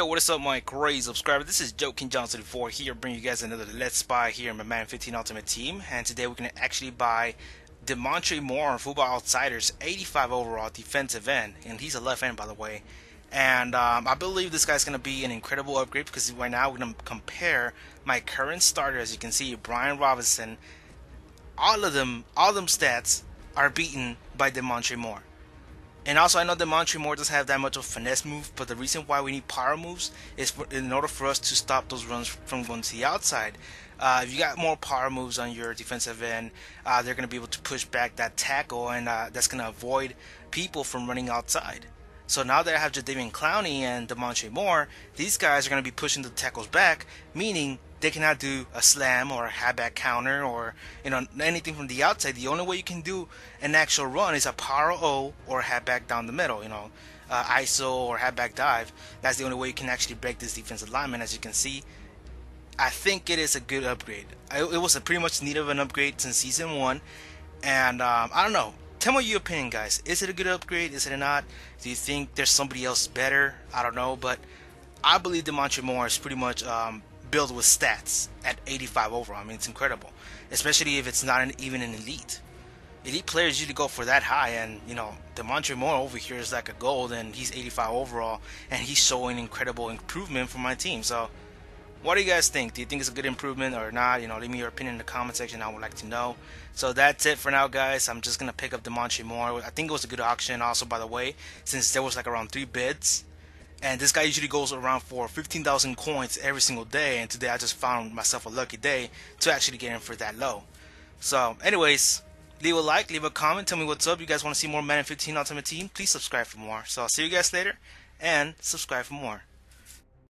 Yo, what is up, my great subscribers? This is Joe King Johnson 4 here, bringing you guys another Let's Buy here in my Madden 15 Ultimate Team. And today we're going to actually buy DeMontre Moore on Football Outsiders, 85 overall defensive end. And he's a left end, by the way. And I believe this guy's going to be an incredible upgrade because right now we're going to compare my current starter, as you can see, Brian Robinson. All of them stats are beaten by DeMontre Moore. And also, I know DeMontre Moore doesn't have that much of finesse move, but the reason why we need power moves is in order for us to stop those runs from going to the outside. If you got more power moves on your defensive end, they're going to be able to push back that tackle, and that's going to avoid people from running outside. So now that I have Jadavion Clowney and DeMontre Moore, these guys are going to be pushing the tackles back, meaning they cannot do a slam or a halfback counter or anything from the outside. The only way you can do an actual run is a power O or halfback down the middle, ISO or halfback dive. That's the only way you can actually break this defensive lineman. As you can see, I think it is a good upgrade. It was a pretty much need of an upgrade since season one, and I don't know. Tell me your opinion, guys. Is it a good upgrade? Is it not? Do you think there's somebody else better? I don't know, but I believe DeMontre Moore is pretty much build with stats at 85 overall. I mean, it's incredible, especially if it's not even an elite. Elite players usually go for that high, and DeMontre Moore over here is like a gold, and he's 85 overall, and he's showing incredible improvement for my team. So, what do you guys think? Do you think it's a good improvement or not? Leave me your opinion in the comment section. I would like to know. So that's it for now, guys. I'm just gonna pick up DeMontre Moore. I think it was a good auction, also, by the way, since there was like around 3 bids. And this guy usually goes around for 15,000 coins every single day. And today I just found myself a lucky day to actually get him for that low. So anyways, leave a like, leave a comment, tell me what's up. You guys want to see more Madden 15 Ultimate Team? Please subscribe for more. So I'll see you guys later, and subscribe for more.